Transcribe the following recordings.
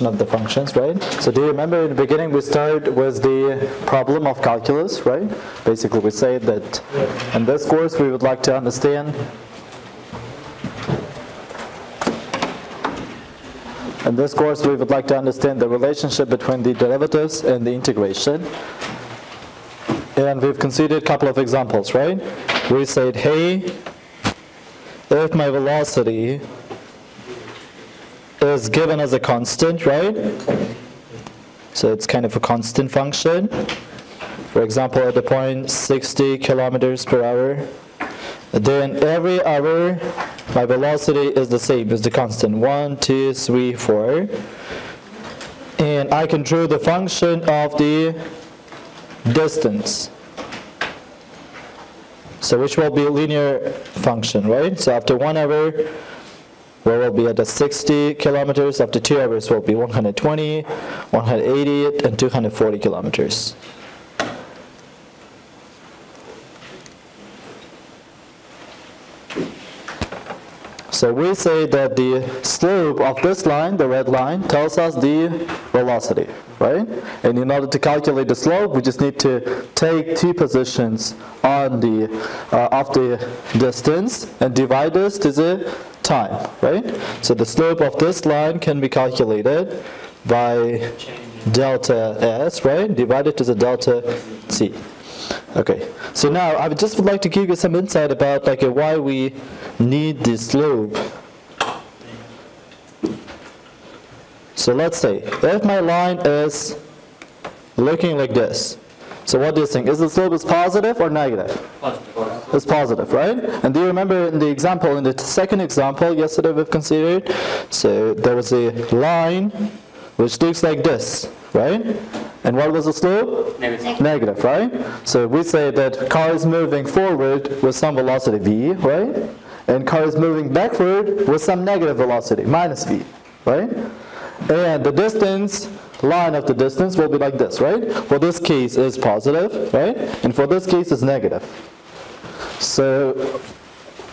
of the functions, right? So do you remember in the beginning we started with the problem of calculus, right? Basically we said that in this course we would like to understand, the relationship between the derivatives and the integration. And we've considered a couple of examples, right? We said, hey, if my velocity is given as a constant, right? So it's kind of a constant function. For example, at the point 60 kilometers per hour, then every hour my velocity is the same, is the constant 1, 2, 3, 4. And I can draw the function of the distance. So which will be a linear function, right? So after 1 hour, we will be at the 60 kilometers. After 2 hours, will be 120, 180, and 240 kilometers. So we say that the slope of this line, the red line, tells us the velocity, right? And in order to calculate the slope, we just need to take two positions on the of the distance and divide this to the time, right? So the slope of this line can be calculated by delta S, right? Divided to the delta T. Okay, so now I would just would like to give you some insight about like why we need the slope. So let's say if my line is looking like this, so what do you think? Is the slope is positive or negative? Positive. It's positive, right? And do you remember in the example, in the second example yesterday we've considered, so there was a line which looks like this, right? And what was the slope? Negative. Negative, right? So we say that car is moving forward with some velocity v, right? And car is moving backward with some negative velocity, minus v, right? And the distance, line of the distance will be like this, right? For this case is positive, right? And for this case is negative. So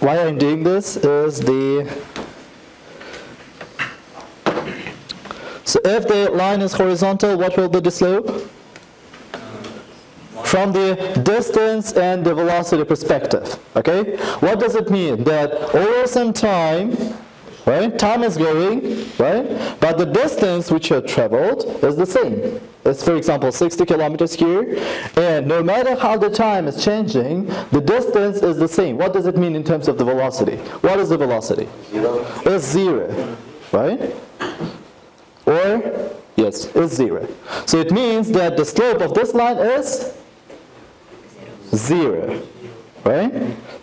why I'm doing this is so if the line is horizontal, what will be the slope? From the distance and the velocity perspective, okay? What does it mean? That over some time, right? Time is going, right? But the distance which you traveled is the same. It's, for example, 60 kilometers here. And no matter how the time is changing, the distance is the same. What does it mean in terms of the velocity? What is the velocity? Zero. It's zero, right? Or, yes, it's zero. So it means that the slope of this line is zero, right?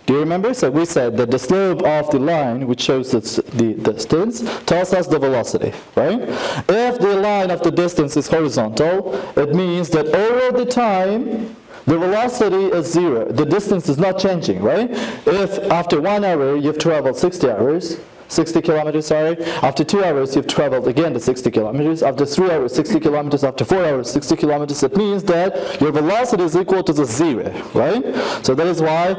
Do you remember? So we said that the slope of the line, which shows the distance, tells us the velocity, right? If the line of the distance is horizontal, it means that over the time, the velocity is zero. The distance is not changing, right? If after 1 hour you've traveled 60 kilometers, sorry. After 2 hours, you've traveled again to 60 kilometers. After 3 hours, 60 kilometers. After 4 hours, 60 kilometers. It means that your velocity is equal to the zero, right? So that is why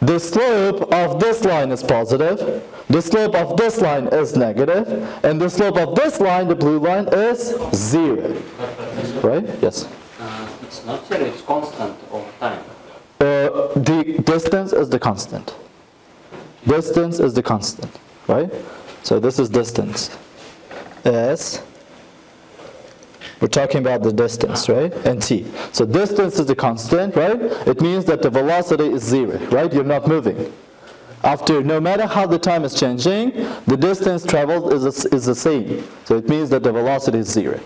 the slope of this line is positive, the slope of this line is negative, and the slope of this line, the blue line, is zero, right? Yes? It's not zero, it's constant all the time. The distance is the constant. Distance is the constant. Right? So this is distance. S, we're talking about the distance, right? And t. So distance is the constant, right? It means that the velocity is zero, right? You're not moving. After, no matter how the time is changing, the distance traveled is the same. So it means that the velocity is zero.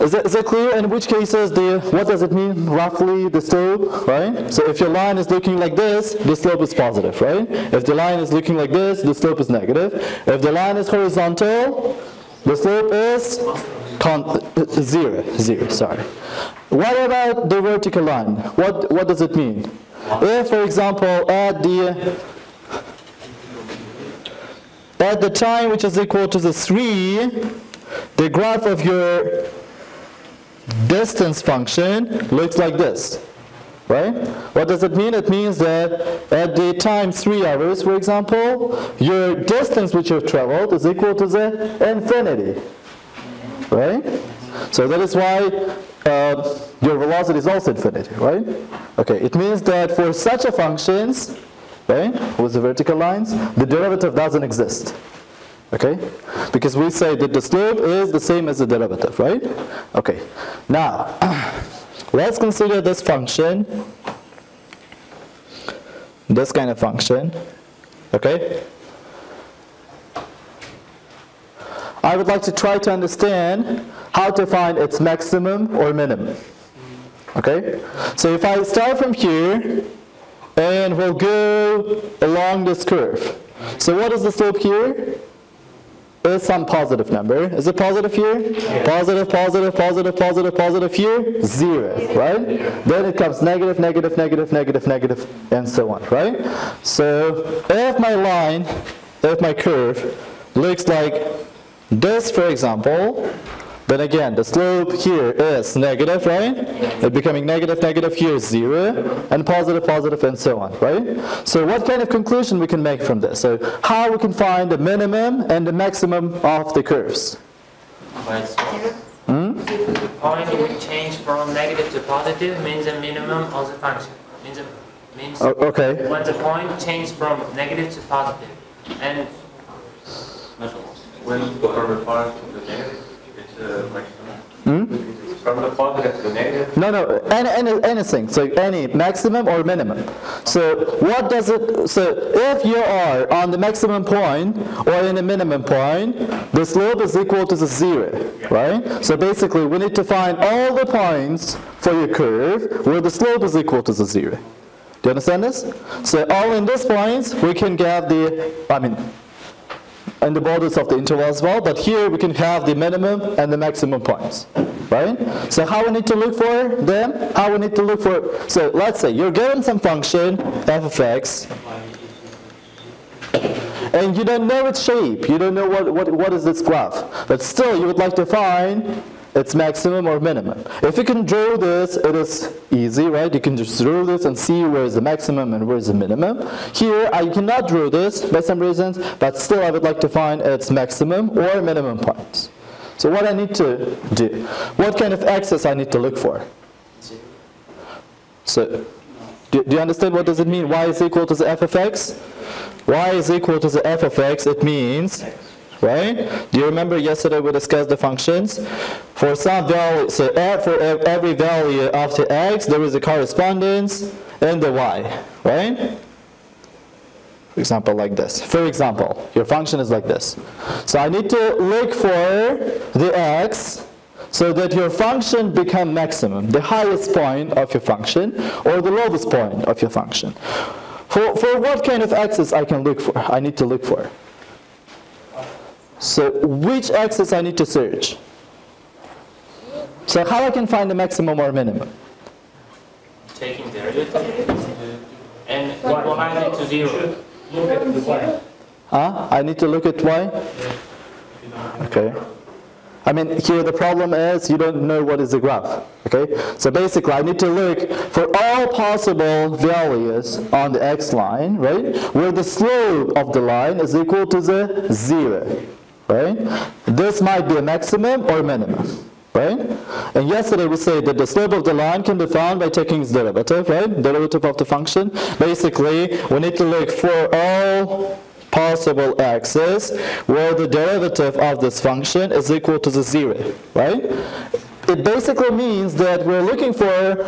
Is that clear? In which cases, what does it mean roughly, the slope, right? So if your line is looking like this, the slope is positive, right? If the line is looking like this, the slope is negative. If the line is horizontal, the slope is zero, sorry. What about the vertical line? What does it mean? If, for example, at the time which is equal to the 3, the graph of your distance function looks like this, right? What does it mean? It means that at the time 3 hours, for example, your distance which you've traveled is equal to the infinity, right? So that is why your velocity is also infinity, right? Okay, it means that for such a functions, right, with the vertical lines, the derivative doesn't exist, okay? Because we say that the slope is the same as the derivative, right? Okay, now, let's consider this function, this kind of function, okay? I would like to try to understand how to find its maximum or minimum, okay? So if I start from here, and we'll go along this curve. So what is the slope here? It's some positive number. Is it positive here? Yeah. Positive, positive, positive, positive, positive here, 0, right? Yeah. Then it comes negative, negative, negative, negative, negative, and so on, right? So if my line, if my curve looks like this, for example, then again, the slope here is negative, right? It's becoming negative, negative, here is 0, and positive, positive, and so on, right? So what kind of conclusion we can make from this? So how we can find the minimum and the maximum of the curves? The point we change from negative to positive means the minimum of the function. Means when the point changes from negative to positive, and when we refer to the negative, from the positive to the negative? No, anything. So any maximum or minimum. So what does it? So if you are on the maximum point or in the minimum point, the slope is equal to the 0, right? So basically, we need to find all the points for your curve where the slope is equal to the 0. Do you understand this? So all in these points, we can get the. And the borders of the interval as well, but here we can have the minimum and the maximum points, right? So how we need to look for them? How we need to look for, so let's say you're given some function, f of x, and you don't know its shape, you don't know what is this graph, but still you would like to find its maximum or minimum. If you can draw this, it is easy, right? You can just draw this and see where is the maximum and where is the minimum. Here, I cannot draw this by some reasons, but still I would like to find its maximum or minimum points. So what I need to do, what kind of axis I need to look for? So, do you understand what does it mean? Y is equal to the f of x? Y is equal to the f of x, it means, right? Do you remember yesterday we discussed the functions? For some value, so for every value of the x, there is a correspondence in the y, right? For example, like this. For example, your function is like this. So I need to look for the x so that your function becomes maximum, the highest point of your function or the lowest point of your function. For what kind of axis I can look for? I need to look for. So which axis I need to search? So how I can find the maximum or minimum? Taking derivative and y to 0. Look at the y. I need to look at y? Okay. Here the problem is you don't know what is the graph, okay? So basically, I need to look for all possible values on the x line, right? Where the slope of the line is equal to the 0. Right? This might be a maximum or minimum, right? And yesterday we said that the slope of the line can be found by taking its derivative, right? Derivative of the function. Basically, we need to look for all possible axes where the derivative of this function is equal to the 0, right? It basically means that we're looking for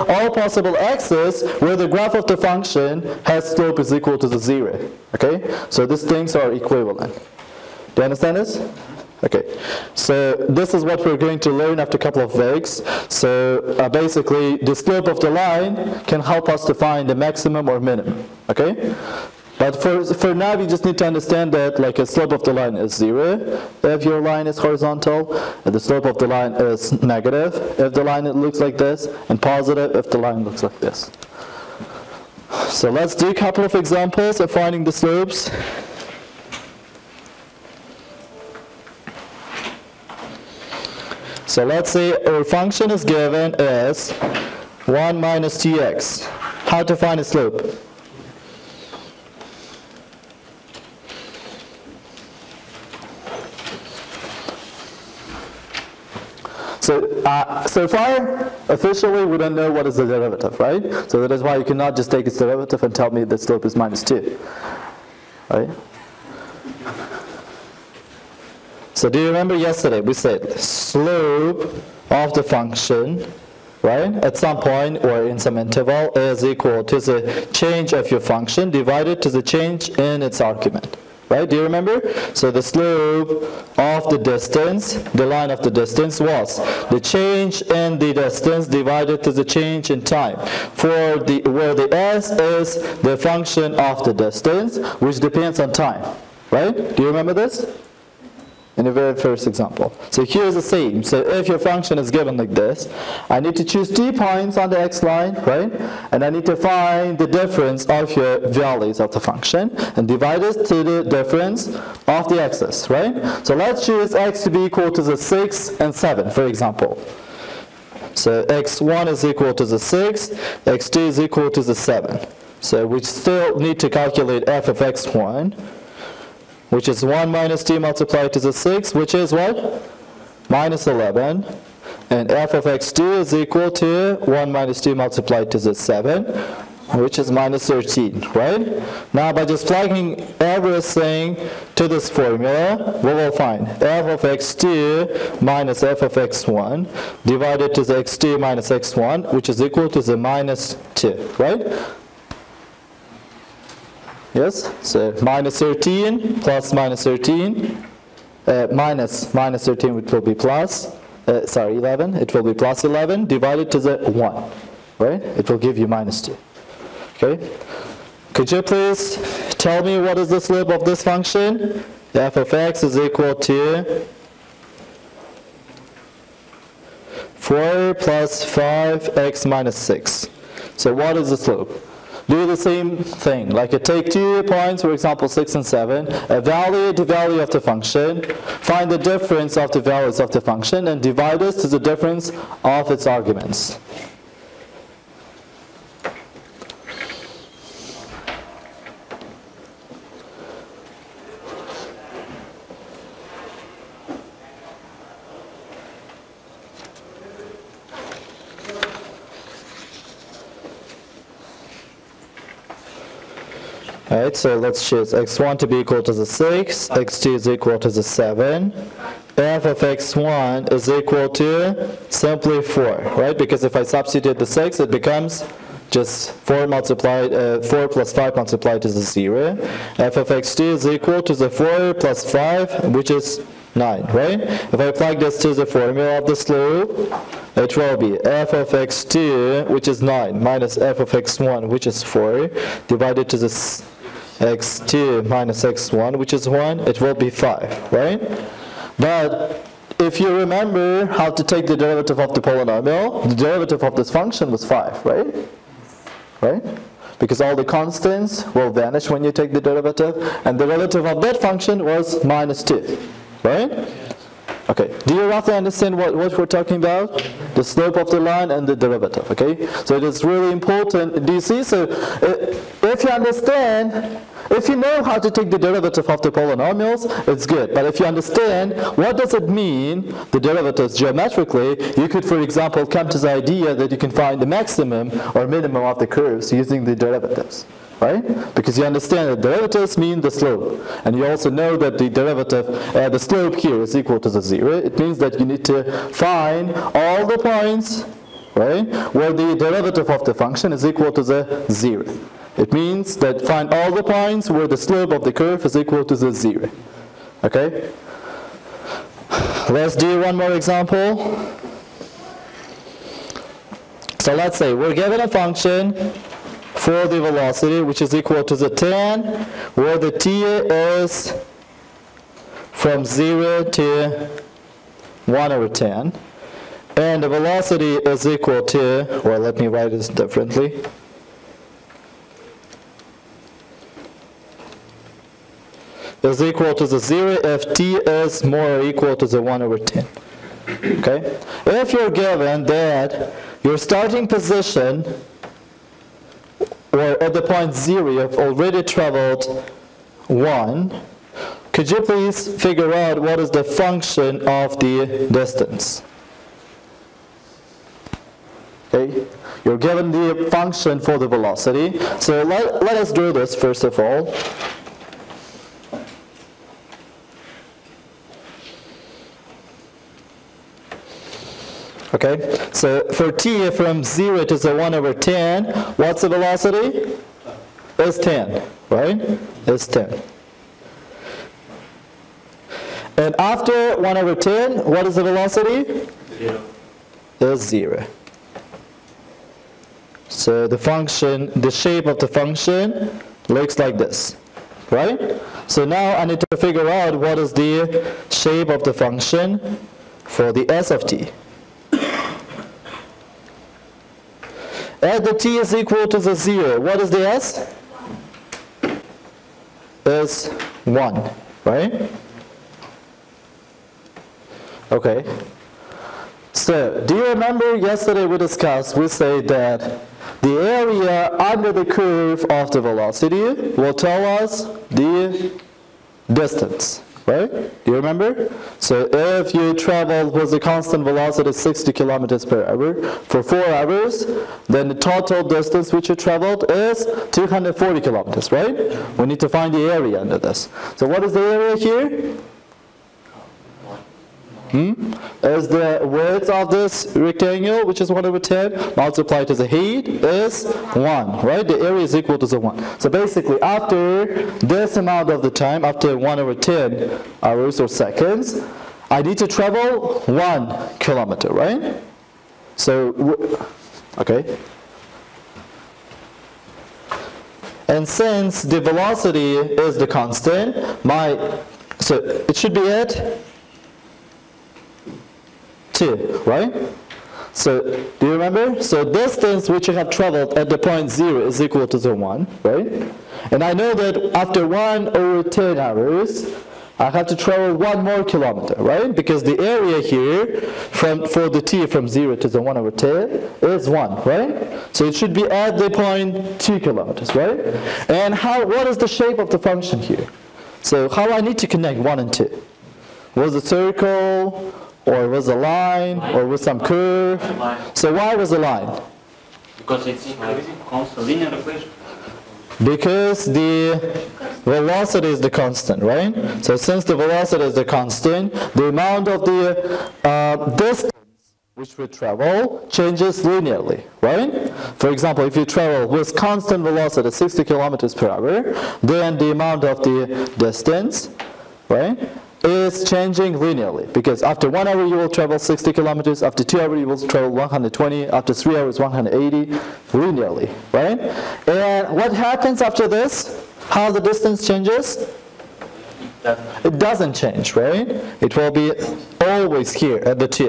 all possible axes where the graph of the function has slope is equal to the 0, okay? So these things are equivalent. Do you understand this? Okay, so this is what we're going to learn after a couple of weeks. So basically, the slope of the line can help us to find the maximum or minimum, okay? But for now, you just need to understand that like a slope of the line is 0 if your line is horizontal, and the slope of the line is negative if the line looks like this, and positive if the line looks like this. So let's do a couple of examples of finding the slopes. So let's say our function is given as 1 minus 2x. How to find a slope? So far, officially, we don't know what is the derivative, right? So that is why you cannot just take its derivative and tell me that slope is -2, right? So do you remember yesterday we said slope of the function, right, at some point or in some interval is equal to the change of your function divided to the change in its argument. Right, do you remember? So the slope of the distance, the line of the distance was the change in the distance divided to the change in time. For the, where the s is the function of the distance, which depends on time. Right, do you remember this? In the very first example. So here's the same. So if your function is given like this, I need to choose 2 points on the x line, right? And I need to find the difference of your values of the function and divide it to the difference of the x's, right? So let's choose x to be equal to the 6 and 7, for example. So x1 is equal to the 6, x2 is equal to the 7. So we still need to calculate f of x1, which is 1 minus 2 multiplied to the 6, which is what? -11. And f of x2 is equal to 1 minus 2 multiplied to the 7, which is -13, right? Now by just plugging everything to this formula, we will find f of x2 minus f of x1 divided to the x2 minus x1, which is equal to the -2, right? Yes, so -13 plus -13, minus 13 it will be plus, 11, it will be +11 divided to the 1, right? It will give you -2, okay? Could you please tell me what is the slope of this function? The f of x is equal to 4 plus 5x minus 6. So what is the slope? Do the same thing, like you take 2 points, for example 6 and 7, evaluate the value of the function, find the difference of the values of the function, and divide this to the difference of its arguments. Alright, so let's choose x1 to be equal to the 6, x2 is equal to the 7, f of x1 is equal to simply 4, right? Because if I substitute the 6, it becomes just 4 plus 5 multiplied to the 0. F of x2 is equal to the 4 plus 5, which is 9, right? If I plug this to the formula of the slope, it will be f of x2, which is 9, minus f of x1, which is 4, divided to the x2 minus x1, which is 1, it will be 5, right? But if you remember how to take the derivative of the polynomial, the derivative of this function was 5, right? Right? Because all the constants will vanish when you take the derivative, and the derivative of that function was -2, right? Okay, do you roughly understand what we're talking about? The slope of the line and the derivative, okay? So it is really important, do you see? So if you understand, if you know how to take the derivative of the polynomials, it's good. But if you understand what does it mean, the derivatives geometrically, you could, for example, come to the idea that you can find the maximum or minimum of the curves using the derivatives. Right? Because you understand that derivatives mean the slope, and you also know that the derivative, the slope here is equal to the 0. It means that you need to find all the points, right, where the derivative of the function is equal to the 0. It means that find all the points where the slope of the curve is equal to the 0. Okay? Let's do one more example. So let's say we're given a function for the velocity, which is equal to the tan, where the t is from 0 to 1 over 10. And the velocity is equal to, well, let me write this differently. Is equal to the 0 if t is more or equal to the 1 over 10. Okay? If you're given that your starting position or at the point 0, you have already traveled 1. Could you please figure out what is the function of the distance? Okay? You're given the function for the velocity. So let us do this first of all. Okay, so for t from 0 to the 1 over 10, what's the velocity? It's 10, right? It's 10. And after 1 over 10, what is the velocity? 0. It's 0. So the function, the shape of the function looks like this, right? So now I need to figure out what is the shape of the function for the s of t. At the t is equal to the 0, what is the s? It's 1, right? Okay. So, do you remember yesterday we said that the area under the curve of the velocity will tell us the distance, right? Do you remember? So, if you travel with a constant velocity 60 kilometers per hour for 4 hours, then the total distance which you traveled is 240 kilometers, right? We need to find the area under this. So, what is the area here? Is the width of this rectangle, which is 1 over 10, multiplied to the height is 1, right? The area is equal to the 1. So basically, after this amount of the time, after 1 over 10 hours or seconds, I need to travel 1 kilometer, right? So, okay. And since the velocity is the constant, so it should be at 2, right? So, do you remember? So, distance which you have traveled at the point 0 is equal to the 1, right? And I know that after 1 over 10 hours, I have to travel 1 more kilometer, right? Because the area here for the t from 0 to the 1 over 10 is 1, right? So, it should be at the point 2 kilometers, right? And what is the shape of the function here? So, how I need to connect 1 and 2? Was the circle, or with a line, or with some curve. So why was a line? Because it's a linear equation. Because the velocity is the constant, right? So since the velocity is the constant, the amount of the distance which we travel changes linearly, right? For example, if you travel with constant velocity, 60 kilometers per hour, then the amount of the distance, right, is changing linearly, because after 1 hour you will travel 60 kilometers, after 2 hours you will travel 120, after 3 hours 180, linearly, right? And what happens after this? How the distance changes? It doesn't change, right? It will be always here at the t,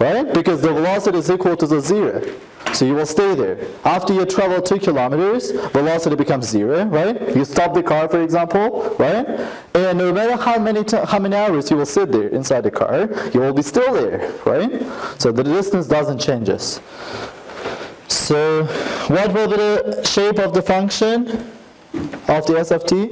right? Because the velocity is equal to the 0. So you will stay there. After you travel 2 kilometers, velocity becomes 0, right? You stop the car, for example, right? And no matter how many hours you will sit there inside the car, you will be still there, right? So the distance doesn't change. So what will be the shape of the function of the s of t?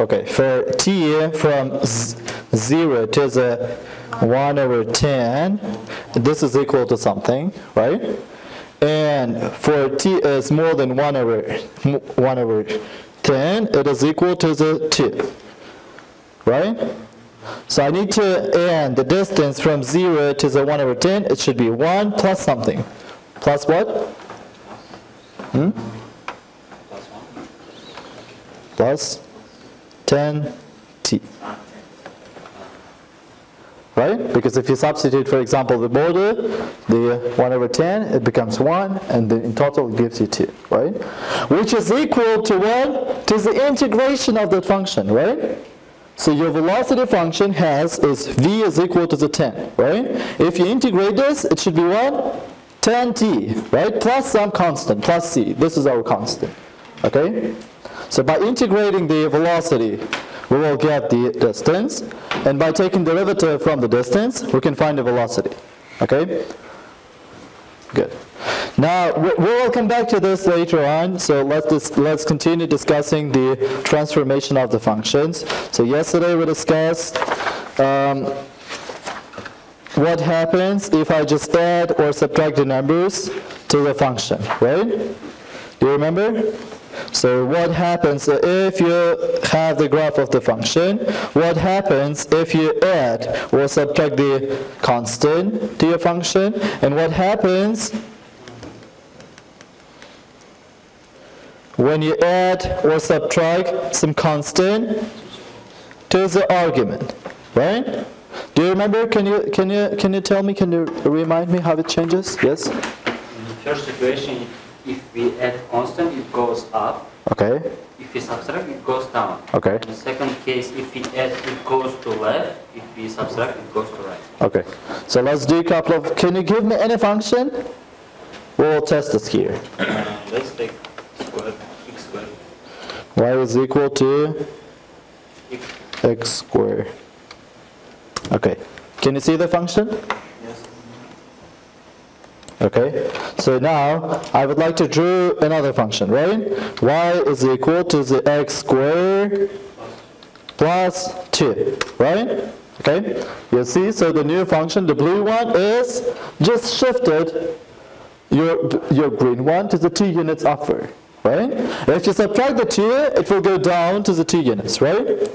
Okay, for t from 0 to the 1 over 10, this is equal to something, right? And for t is more than 1 over 10, it is equal to the 2, right? So I need to end the distance from 0 to the 1 over 10, it should be 1 plus something. Plus what? Plus 10t, right? Because if you substitute, for example, the border, the 1 over 10, it becomes 1, and then in total it gives you 2, right? Which is equal to what? To the integration of that function, right? So your velocity function is v is equal to the 10, right? If you integrate this, it should be what? 10t, right? Plus some constant, plus c. This is our constant, okay? So by integrating the velocity, we will get the distance, and by taking derivative from the distance, we can find the velocity, okay? Good. Now, we'll come back to this later on, so let's continue discussing the transformation of the functions. So yesterday we discussed what happens if I just add or subtract the numbers to the function, right? Do you remember? So what happens if you have the graph of the function? What happens if you add or subtract the constant to your function? And what happens when you add or subtract some constant to the argument, right? Do you remember? Can you tell me? Can you remind me how it changes? Yes. In the first situation, if we add constant, it goes up. Okay. If we subtract, it goes down. Okay. In the second case, if we add, it goes to left. If we subtract, it goes to right. Okay. So let's do a couple of. Can you give me any function? We'll test this here. Let's take square, x squared. Y is equal to x squared. Okay. Can you see the function? Yes. Okay. So now I would like to draw another function, right? Y is equal to the x squared plus 2, right? Okay. You see, so the new function, the blue one, is just shifted your green one to the 2 units upward, right? If you subtract the 2, it will go down to the 2 units, right?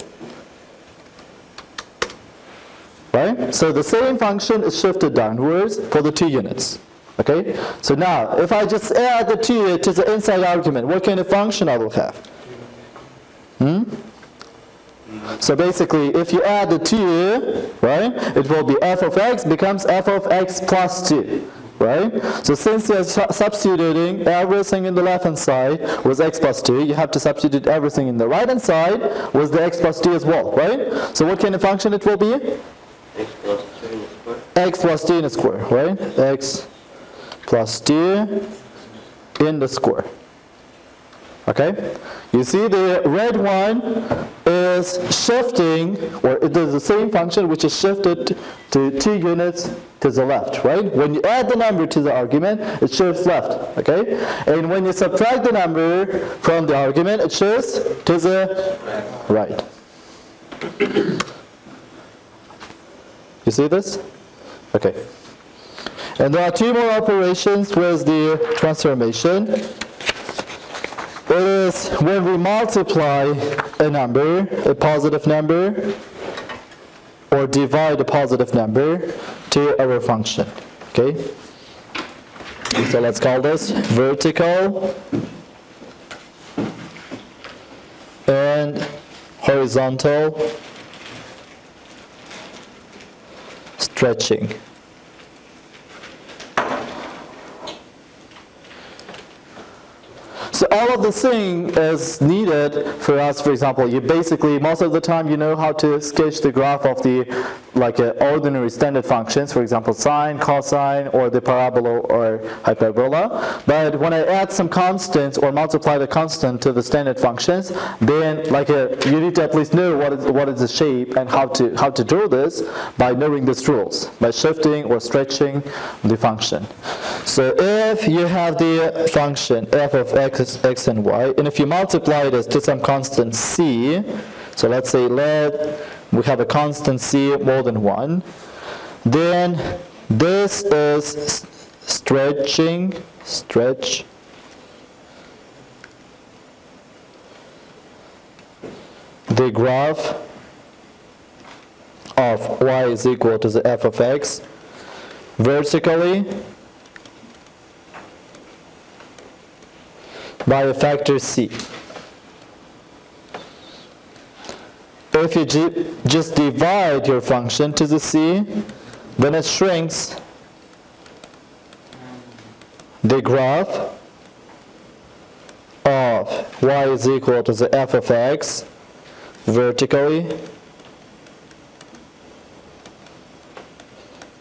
Right? So the same function is shifted downwards for the 2 units. Okay? So now, if I just add the 2 to the inside argument, what kind of function I will have? So basically, if you add the 2, right, it will be f of x becomes f of x plus 2. Right? So since you are substituting everything in the left-hand side with x plus 2, you have to substitute everything in the right-hand side with the x plus 2 as well, right? So what kind of function it will be? X plus 2 in a square. X plus 2 in a square, right? X plus 2 in the square. Okay? You see the red one is shifting, or it is the same function which is shifted to 2 units to the left, right? When you add the number to the argument, it shifts left, okay? And when you subtract the number from the argument, it shifts to the right. You see this? Okay. And there are 2 more operations with the transformation. It is when we multiply a number, a positive number, or divide a positive number to our function. Okay? So let's call this vertical and horizontal stretching. So all of the thing is needed for us. For example, you basically most of the time you know how to sketch the graph of the ordinary standard functions, for example sine, cosine, or the parabola or hyperbola. But when I add some constants or multiply the constant to the standard functions, then you need to at least know what is the shape and how to draw this by knowing these rules, by shifting or stretching the function. So if you have the function f of x and y, and if you multiply this to some constant c, so let's say we have a constant c more than 1, then this is stretching the graph of y is equal to the f of x vertically by a factor c. If you just divide your function to the c, then it shrinks the graph of y is equal to the f of x vertically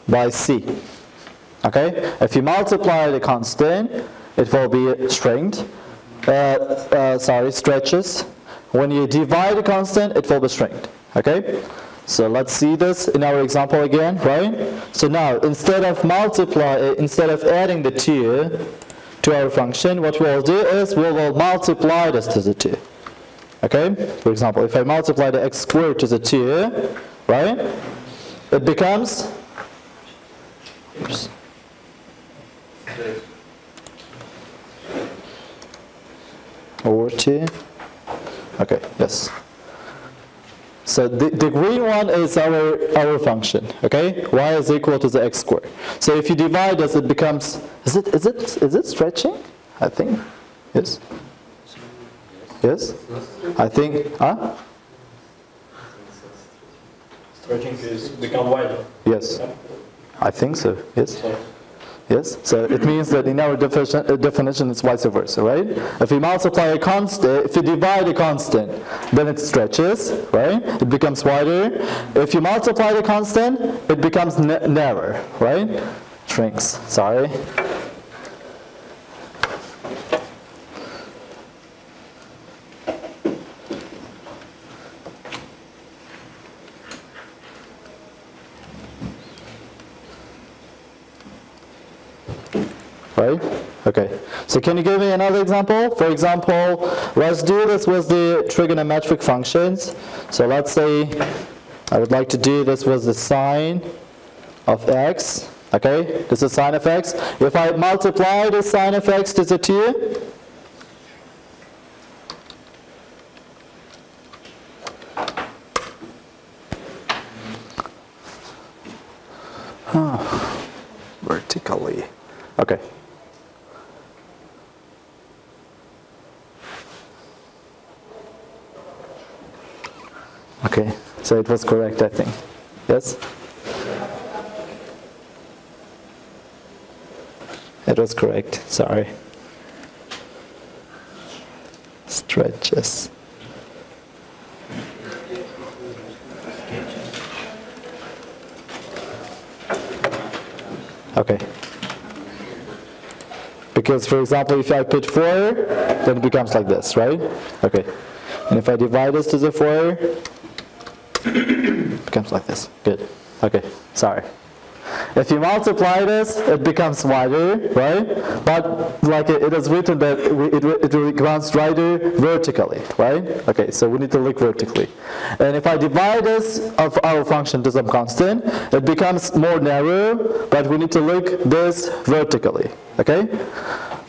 by c. Okay? If you multiply the constant, it will be stretches. When you divide a constant, it will be shrinked. Okay? So let's see this in our example again, right? So now, instead of adding the 2 to our function, what we'll do is we will multiply this to the 2. Okay? For example, if I multiply the x squared to the 2, right? It becomes... Oops. Over 2. Okay, yes. So the green one is our function, okay? Y is equal to the x squared. So if you divide this, it becomes, is it stretching? I think, yes? Yes? I think, huh? Stretching is become wider. Yes, I think so, yes. Yes, so it means that in our definition it's vice versa, right? If we multiply a constant, if you divide a constant, then it stretches, right? It becomes wider. If you multiply the constant, it becomes narrower, right? Shrinks, sorry. Right? Okay. So can you give me another example? For example, let's do this with the trigonometric functions. So let's say I would like to do this with the sine of x. Okay? This is sine of x. If I multiply the sine of x to the 2, vertically. Okay. Okay, so it was correct, I think. Yes? It was correct, sorry. Stretches. Okay. Because, for example, if I put 4, then it becomes like this, right? Okay. And if I divide this to the 4, it becomes like this. Good. Okay. Sorry. If you multiply this, it becomes wider, right? But like it is written that it becomes wider vertically, right? Okay, so we need to look vertically. And if I divide this of our function to some constant, it becomes more narrow, but we need to look this vertically, okay?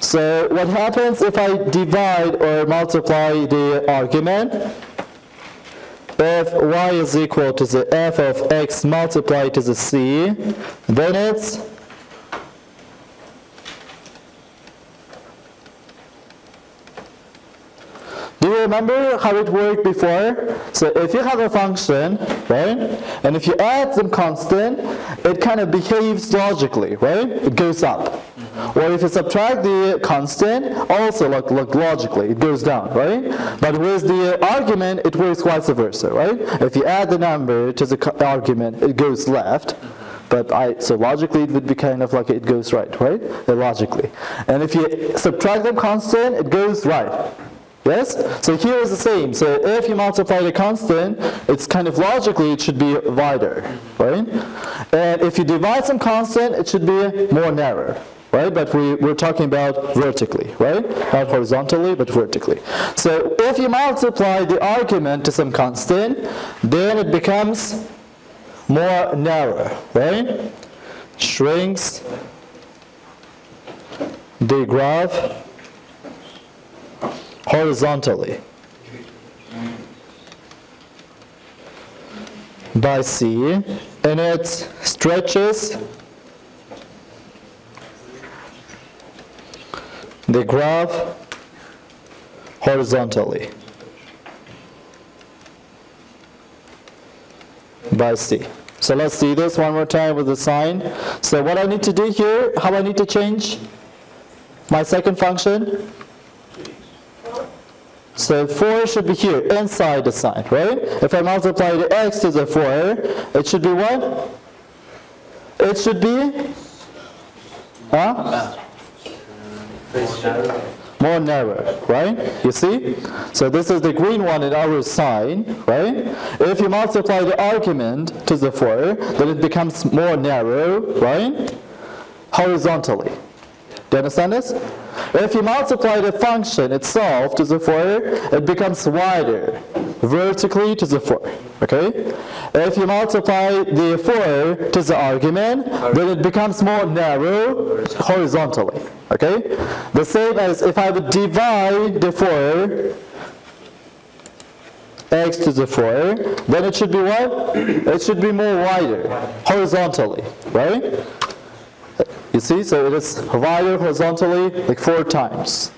So what happens if I divide or multiply the argument? If y is equal to the f of x multiplied to the c, then it's do you remember how it worked before? So if you have a function, right, and if you add some constant, it kind of behaves logically, right? It goes up. Or if you subtract the constant, also look logically, it goes down, right? But with the argument, it works vice versa, right? If you add the number to the argument, it goes left. But so logically, it would be kind of like it goes right? Logically. And if you subtract the constant, it goes right. Yes? So here is the same. So if you multiply the constant, it's kind of logically it should be wider, right? And if you divide some constant, it should be more narrow. Right? But we're talking about vertically, right? Not horizontally, but vertically. So if you multiply the argument to some constant, then it becomes more narrow, right? Shrinks the graph horizontally by C, and it stretches the graph horizontally by C. So let's see this one more time with the sine. So what I need to do here, how I need to change my second function? So 4 should be here, inside the sine, right? If I multiply the x to the 4, it should be what? It should be, huh? More narrow. more narrow, right? You see? So this is the green one in our sign, right? If you multiply the argument to the 4, then it becomes more narrow, right? Horizontally. Do you understand this? If you multiply the function itself to the 4, it becomes wider, vertically to the 4, okay? If you multiply the 4 to the argument, then it becomes more narrow, horizontally, okay? The same as if I would divide the 4, x to the 4, then it should be what? It should be more wider, horizontally, right? You see, so it is wider horizontally like 4 times,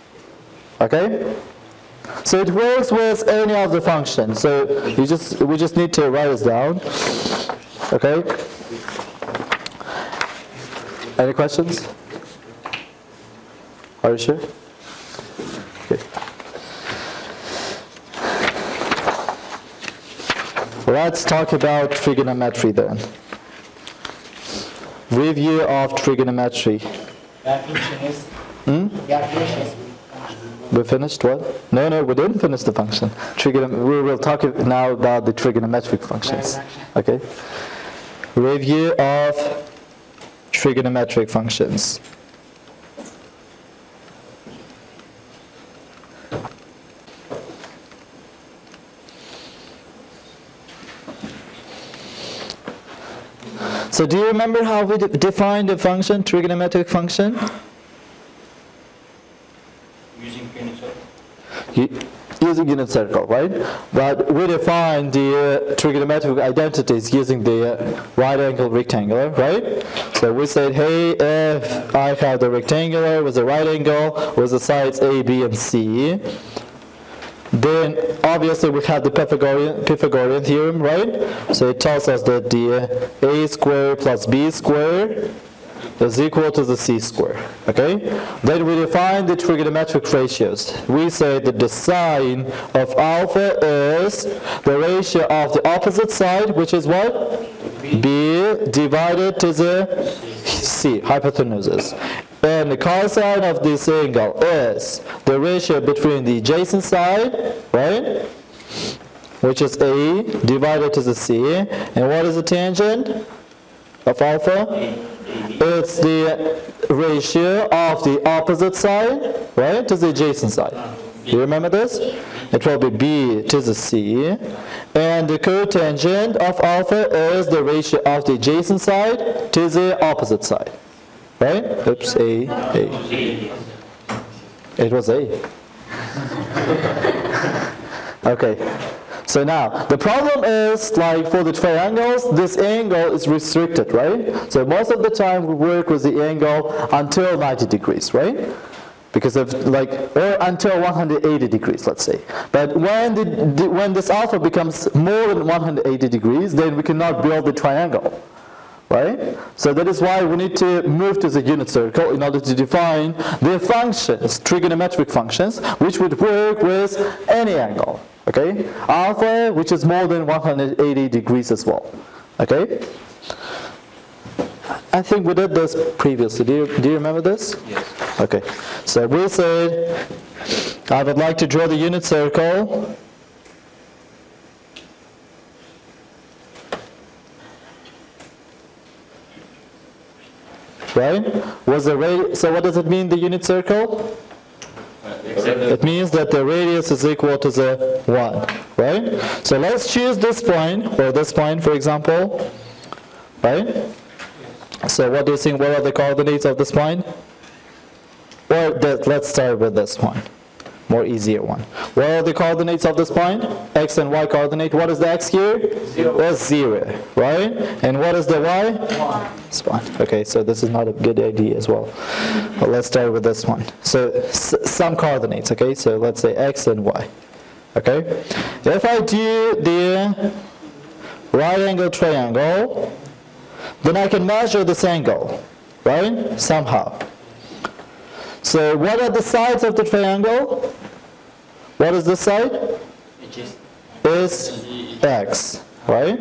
okay? So it works with any of the functions. So we just need to write this down, okay? Any questions? Are you sure? Okay. Let's talk about trigonometry then. Review of trigonometry. We finished what? No, we didn't finish the function. We will talk now about the trigonometric functions. Okay. Review of trigonometric functions. So do you remember how we defined a function, trigonometric function? Using unit circle. Using unit circle, right? But we define the trigonometric identities using the right angle rectangular, right? So we said, hey, if I have the rectangular with a right angle with the sides A, B, and C, then obviously we have the Pythagorean theorem, right? So it tells us that the a squared plus b squared is equal to the c squared, okay? Then we define the trigonometric ratios. We say that the sine of alpha is the ratio of the opposite side, which is what? B divided to the c, hypotenuses. And the cosine of this angle is the ratio between the adjacent side, right, which is A, divided to the C. And what is the tangent of alpha? It's the ratio of the opposite side, right, to the adjacent side. Do you remember this? It will be B to the C. And the cotangent of alpha is the ratio of the adjacent side to the opposite side. Right? Oops, A. It was A. Okay. So now, the problem is, like for the triangles, this angle is restricted, right? So most of the time we work with the angle until 90 degrees, right? Because of like, or until 180 degrees, let's say. But when this alpha becomes more than 180 degrees, then we cannot build the triangle. Right? So that is why we need to move to the unit circle in order to define the functions, trigonometric functions, which would work with any angle, okay? Alpha, which is more than 180 degrees as well, okay? I think we did this previously. Do you remember this? Yes. Okay. So we said, I would like to draw the unit circle. Right? So what does it mean, the unit circle? It means that the radius is equal to the 1, right? So let's choose this point, or this point, for example, right? So what do you think, what are the coordinates of this point? Or let's start with this one, more easier one. What are the coordinates of this point? X and Y coordinate. What is the X here? 0. That's 0, right? And what is the Y? 1. It's 1. Okay, so this is not a good idea as well. But let's start with this one. So some coordinates, okay? So let's say X and Y, okay? If I do the right angle triangle, then I can measure this angle, right? Somehow. So what are the sides of the triangle? What is this side? Is X, right?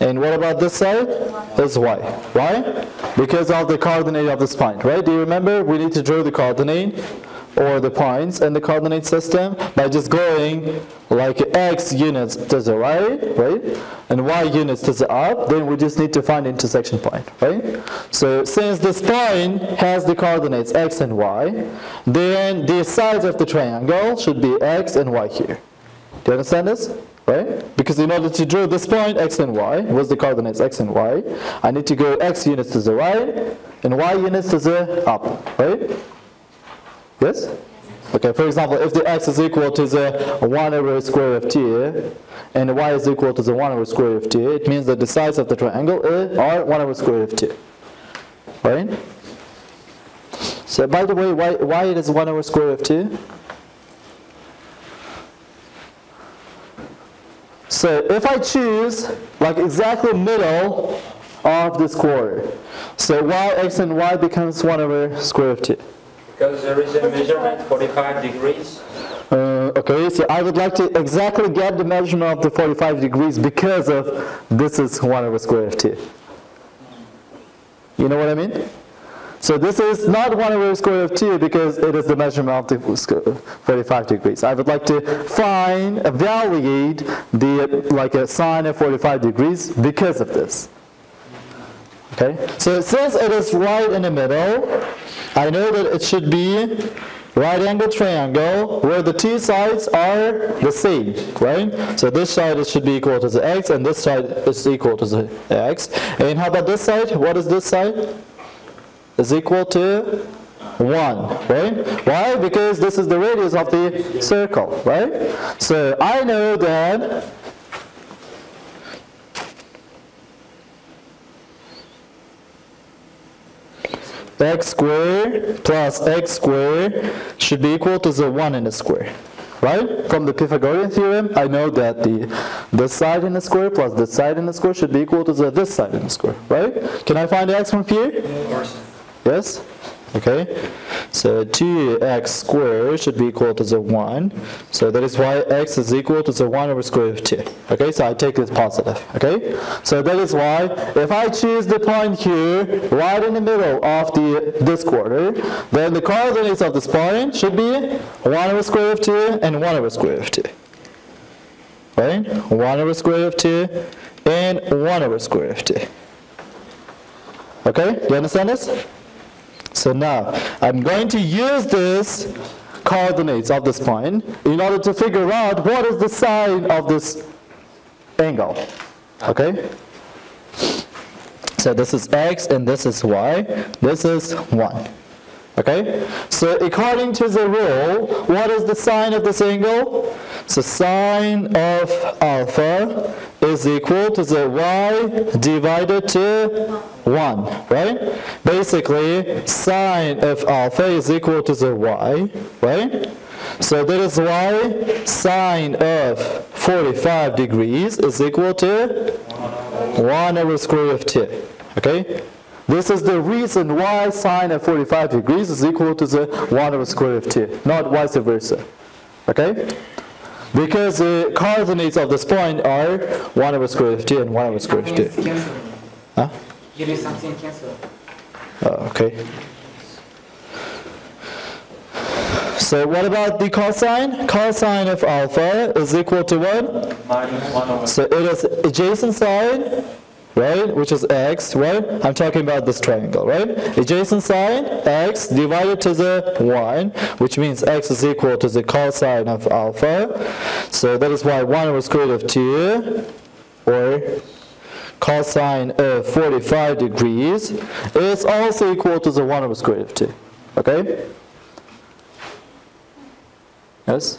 And what about this side? Is Y. Why? Because of the coordinate of this point, right? Do you remember? We need to draw the coordinate or the points in the coordinate system by just going like x units to the right, and y units to the up, then we just need to find intersection point, right? So since this point has the coordinates x and y, then the sides of the triangle should be x and y here. Do you understand this? Right? Because in order to draw this point x and y, what's the coordinates x and y, I need to go x units to the right and y units to the up, right? Yes? Okay, for example, if the x is equal to the 1 over square of t and y is equal to the 1 over square of t, it means that the sides of the triangle are 1 over square of t, right? So by the way, why it is 1 over square of t? So if I choose like exactly middle of this quarter, so y, x and y becomes 1 over square of t. Because there is a measurement 45 degrees. Okay, so I would like to exactly get the measurement of the 45 degrees because of this is 1 over square of t. You know what I mean? So this is not 1 over square of t because it is the measurement of the 45 degrees. I would like to find, evaluate the like a sine of 45 degrees because of this. Okay, so since it is right in the middle, I know that it should be right angle triangle where the two sides are the same, right? So this side should be equal to the x and this side is equal to the x. And how about this side? What is this side? Is equal to 1, right? Why? Because this is the radius of the circle, right? So I know that x squared plus x squared should be equal to the 1 in the square, right? From the Pythagorean theorem, I know that this side in the square plus this side in the square should be equal to the this side in the square, right? Can I find x from here? Of course. Yes? Okay. So 2x squared should be equal to the 1. So that is why x is equal to the 1 over square of 2. Okay, so I take this positive. Okay? So that is why if I choose the point here, right in the middle of this quarter, then the coordinates of this point should be 1 over square of 2 and 1 over square of 2. Right? 1 over square of 2 and 1 over square of 2. Okay? Do you understand this? So now, I'm going to use this coordinates of this point in order to figure out what is the sine of this angle, okay? So this is x and this is y, this is 1, okay? So according to the rule, what is the sine of this angle? So sine of alpha is equal to the y divided to 1, right? Basically, sine of alpha is equal to the y, right? So that is why sine of 45 degrees is equal to 1 over square of 2, okay? This is the reason why sine of 45 degrees is equal to the 1 over square of 2, not vice versa, okay? Because the coordinates of this point are 1 over square of 2 and 1 over square of 2. Huh? Okay. So what about the cosine? Cosine of alpha is equal to what? Minus 1 over. So it is adjacent side, right, which is x, right? I'm talking about this triangle, right? Adjacent side, x divided to the 1, which means x is equal to the cosine of alpha. So that is why 1 over square root of 2, or cosine of 45 degrees, is also equal to the 1 over square root of 2, okay? Yes?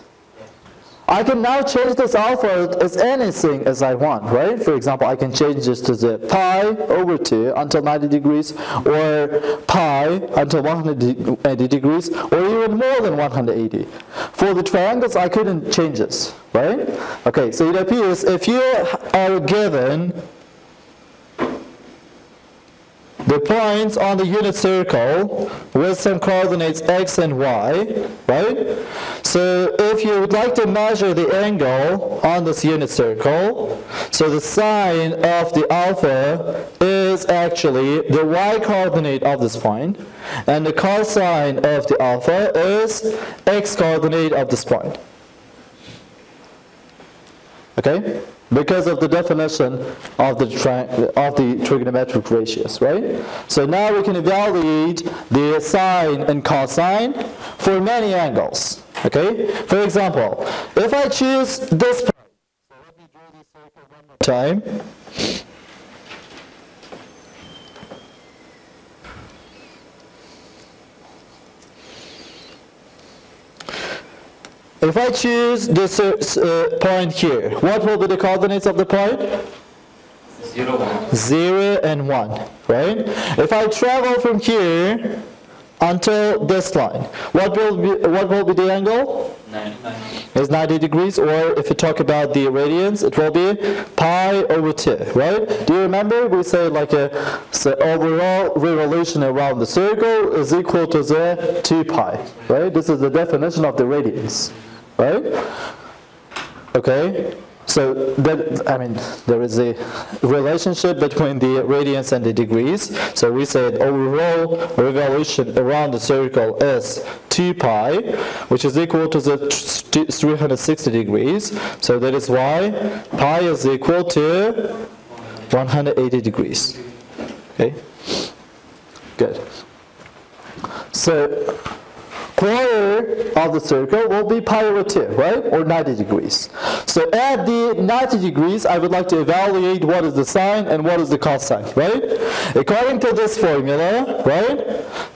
I can now change this alpha as anything as I want, right? For example, I can change this to the pi over 2 until 90 degrees, or pi until 180 degrees, or even more than 180. For the triangles, I couldn't change this, right? Okay, so it appears if you are given the points on the unit circle with some coordinates x and y, right? So if you would like to measure the angle on this unit circle, so the sine of the alpha is is actually the y coordinate of this point, and the cosine of the alpha is x coordinate of this point. Okay? Because of the definition of the trigonometric ratios, right? So now we can evaluate the sine and cosine for many angles, okay? For example, if I choose this point, so let me draw this circle one more time. If I choose this point here, what will be the coordinates of the point? 0, 1. 0 and 1, right? If I travel from here until this line, what will be the angle? 90. It's 90 degrees, or if you talk about the radians, it will be pi over 2, right? Do you remember? We say like so overall revolution around the circle is equal to the 2 pi, right? This is the definition of the radians. Right? Okay, so that, I mean, there is a relationship between the radians and the degrees. So we said overall revolution around the circle is 2 pi, which is equal to the 360 degrees. So that is why pi is equal to 180 degrees. Okay, good. So corner of the circle will be pi over 2, right? Or 90 degrees. So at the 90 degrees, I would like to evaluate what is the sine and what is the cosine, right? According to this formula, right,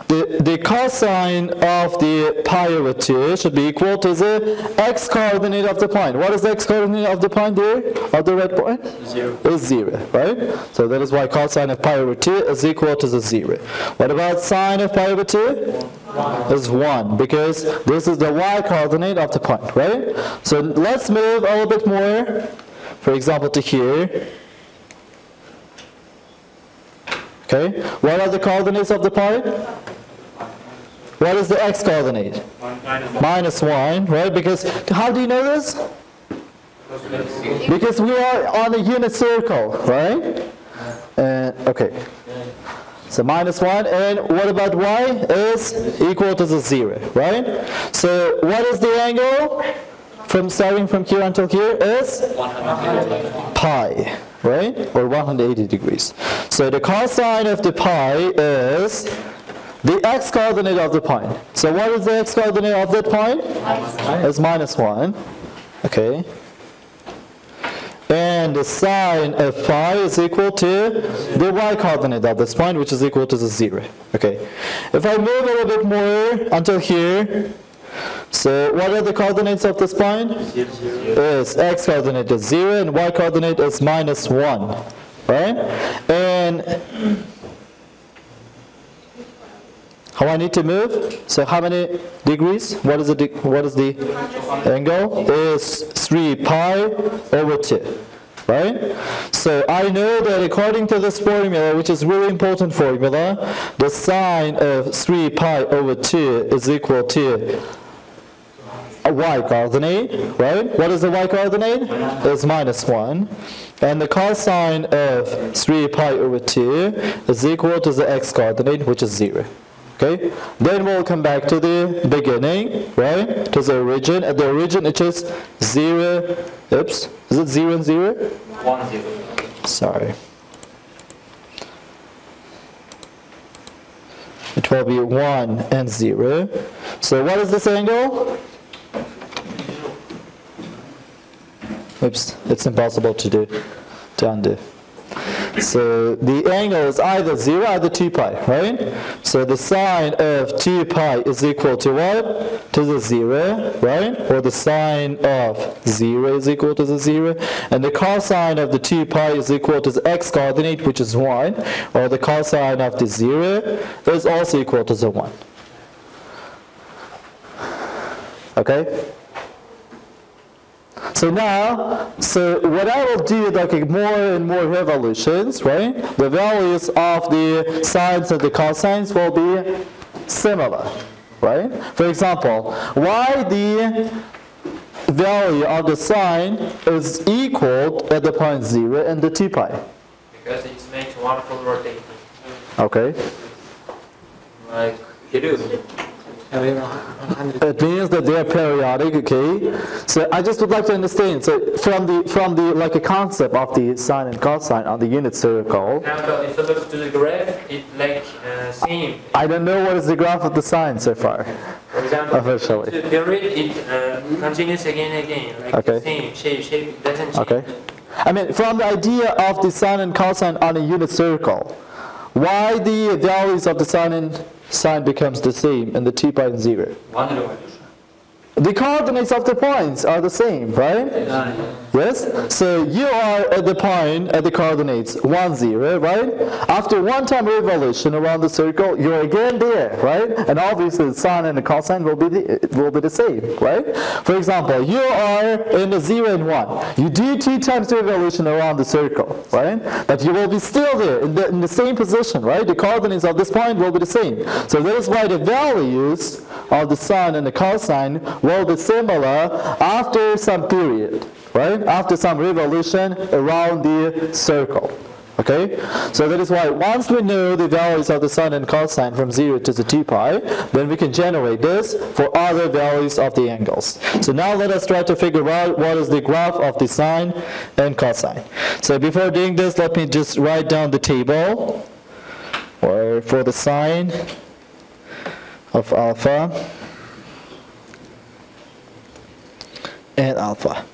the cosine of the pi over 2 should be equal to the x coordinate of the point. What is the x coordinate of the point there, of the red point? 0. It's 0, right? So that is why cosine of pi over 2 is equal to the 0. What about sine of pi over 2? Is 1, because this is the y coordinate of the point, right? So let's move a little bit more, for example, to here. Okay, what are the coordinates of the point? What is the x coordinate? Minus 1, right? Because how do you know this? Because we are on a unit circle, right? Okay. So minus 1, and what about y is equal to the 0, right? So what is the angle from starting from here until here is pi, right? Or 180 degrees. So the cosine of the pi is the x coordinate of the point. So what is the x coordinate of that point? It's minus 1, okay. And the sine of pi is equal to the y coordinate of this point, which is equal to the 0. Okay. If I move a little bit more until here, so what are the coordinates of this point? Yes, x coordinate is 0 and y coordinate is minus 1. Right? And how I need to move? So how many degrees? What is the angle? It's 3 pi over 2, right? So I know that according to this formula, which is really important formula, the sine of 3 pi over 2 is equal to a y coordinate, right? What is the y coordinate? It's minus 1. And the cosine of 3 pi over 2 is equal to the x coordinate, which is 0. Okay, then we'll come back to the beginning, right? To the origin. At the origin, it is 0. Oops, is it 0 and 0? 1, 0. Sorry. It will be 1 and 0. So what is this angle? Oops, it's impossible to undo. So the angle is either 0 or the 2 pi, right? So the sine of 2 pi is equal to what? To the 0, right? Or the sine of 0 is equal to the 0. And the cosine of the 2 pi is equal to the x coordinate, which is 1. Or the cosine of the 0 is also equal to the 1. Okay? So now, what I will do, like more and more revolutions, right? The values of the sines and the cosines will be similar, right? For example, why the value of the sine is equal at the point 0 and the 2 pi? Because it's made to one for rotating. Okay. Like you do. It means that they are periodic, okay? So I just would like to understand. So from the like a concept of the sine and cosine on the unit circle. If you look to the graph, it like same. I don't know what is the graph of the sine so far. For example, officially. The period it continues again and again, like okay. The same shape doesn't change. Okay. I mean, from the idea of the sine and cosine on a unit circle, why the values of the sine becomes the same in the 2.0. The coordinates of the points are the same, right? Yes? So you are at the point at the coordinates 1, 0, right? After one time revolution around the circle, you're again there, right? And obviously the sine and the cosine will be the same, right? For example, you are in the 0 and 1. You do 2 times the revolution around the circle, right? But you will be still there in the same position, right? The coordinates of this point will be the same. So that is why the values of the sine and the cosine will be similar after some period, right? After some revolution around the circle, okay? So that is why once we know the values of the sine and cosine from 0 to the 2 pi, then we can generate this for other values of the angles. So now let us try to figure out what is the graph of the sine and cosine. So before doing this, let me just write down the table for the sine of alpha and alpha.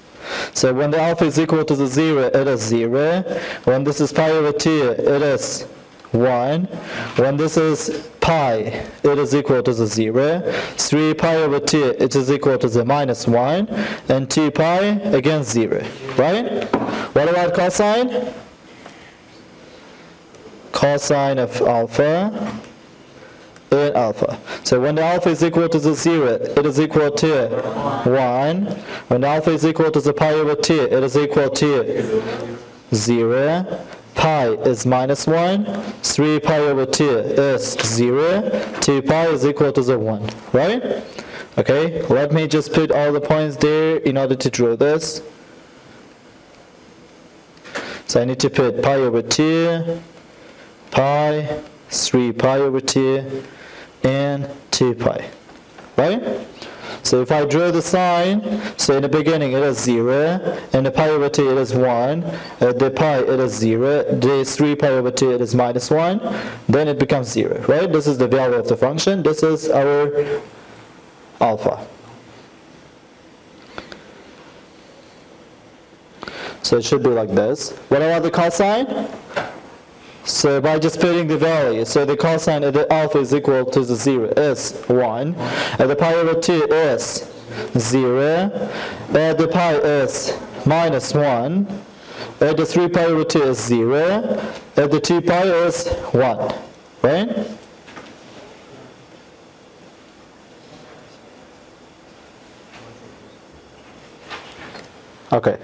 So when the alpha is equal to the 0, it is 0. When this is pi over 2, it is 1. When this is pi, it is equal to the 0. 3 pi over 2, it is equal to the minus 1. And 2 pi, again 0. Right? What about cosine? Cosine of alpha and alpha. So when the alpha is equal to the 0, it is equal to 1. When the alpha is equal to the pi over 2, it is equal to 0. Pi is minus 1. 3 pi over 2 is 0. 2 pi is equal to the 1. Right? Okay, let me just put all the points there in order to draw this. So I need to put pi over 2, pi, 3 pi over 2, and 2 pi, right? So if I draw the sine, so in the beginning it is 0, and the pi over 2 it is 1, at the pi it is 0, the 3 pi over 2 it is minus 1, then it becomes 0, right? This is the value of the function, this is our alpha. So it should be like this. What about the cosine? So by just putting the value, so the cosine of the alpha is equal to the 0 is 1, and the pi over 2 is 0, and the pi is minus 1, and the 3 pi over 2 is 0, and the 2 pi is 1, right? Okay.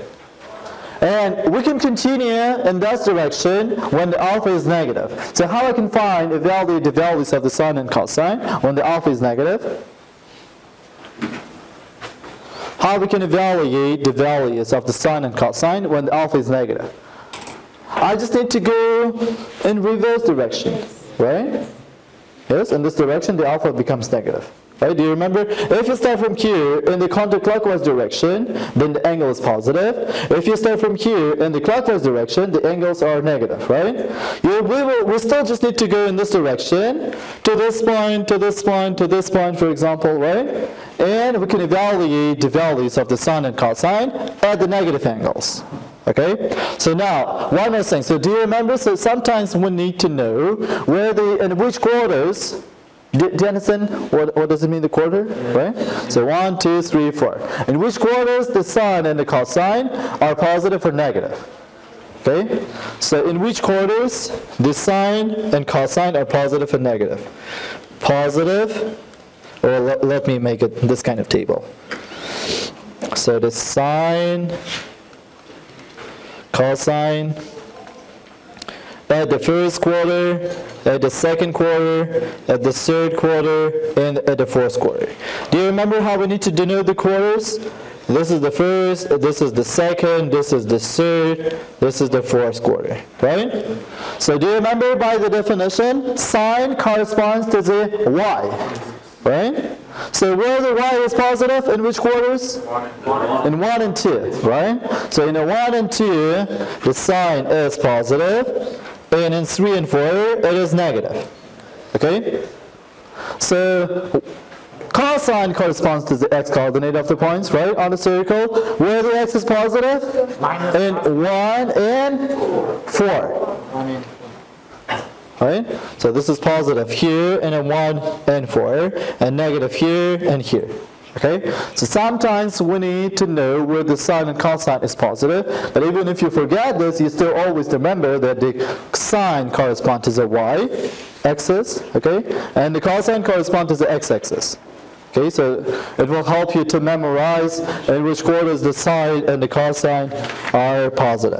And we can continue in that direction when the alpha is negative. So how I can find the values of the sine and cosine when the alpha is negative? How we can evaluate the values of the sine and cosine when the alpha is negative? I just need to go in reverse direction, right? Yes, in this direction the alpha becomes negative. Right? Do you remember? If you start from here in the counterclockwise direction, then the angle is positive. If you start from here in the clockwise direction, the angles are negative, right? We still just need to go in this direction, to this point, to this point, to this point, for example, right? And we can evaluate the values of the sine and cosine at the negative angles. Okay, so now, one more thing. So do you remember? So sometimes we need to know where in which quarters. Do you understand what does it mean, the quarter, right? So 1, 2, 3, 4. In which quarters the sine and the cosine are positive or negative? Okay? So in which quarters the sine and cosine are positive or negative? Positive, or let me make it this kind of table. So the sine, cosine, at the first quarter, at the second quarter, at the third quarter, and at the fourth quarter. Do you remember how we need to denote the quarters? This is the first, this is the second, this is the third, this is the fourth quarter, right? So do you remember by the definition, sine corresponds to the y, right? So where the y is positive, in which quarters? In 1 and 2, right? So in the 1 and 2, the sine is positive, and in 3 and 4, it is negative, okay? So cosine corresponds to the x-coordinate of the points, right, on the circle. Where the x is positive? In 1 and 4. Right? So this is positive here, and in 1 and 4, and negative here and here. Okay? So sometimes we need to know where the sine and cosine is positive, but even if you forget this, you still always remember that the sine corresponds to the y-axis, okay, and the cosine corresponds to the x-axis. Okay, so it will help you to memorize in which quarters the sine and the cosine are positive.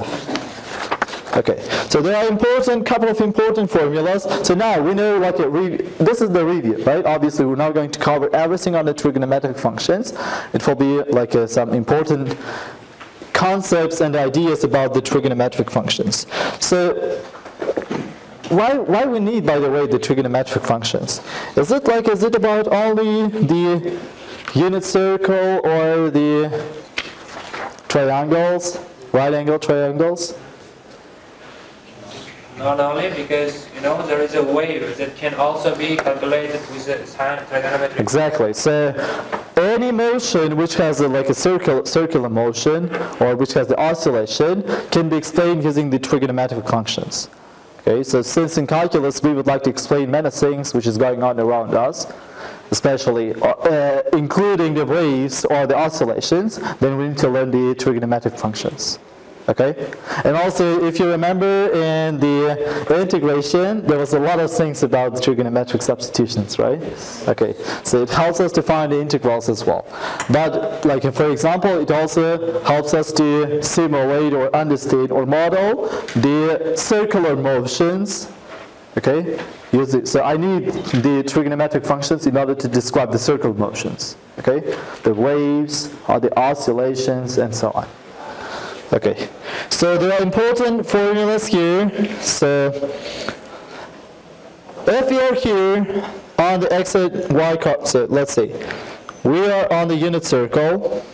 Okay, so there are couple of important formulas. So now we know, like, this is the review, right? Obviously, we're not going to cover everything on the trigonometric functions. It will be like some important concepts and ideas about the trigonometric functions. So why we need, by the way, the trigonometric functions? Is it about only the unit circle or the triangles, right angle triangles? Not only, because you know there is a wave that can also be calculated with the sine trigonometric. Exactly. So any motion which has a circular motion or which has the oscillation can be explained using the trigonometric functions. Okay. So since in calculus we would like to explain many things which is going on around us, especially including the waves or the oscillations, then we need to learn the trigonometric functions. Okay, and also if you remember in the integration, there was a lot of things about trigonometric substitutions, right? Okay, so it helps us to find the integrals as well. But like for example, it also helps us to simulate or understand or model the circular motions. Okay, so I need the trigonometric functions in order to describe the circular motions. Okay, the waves or the oscillations and so on. Okay, so there are important formulas here. So if we are here on the x and y, so let's see, we are on the unit circle.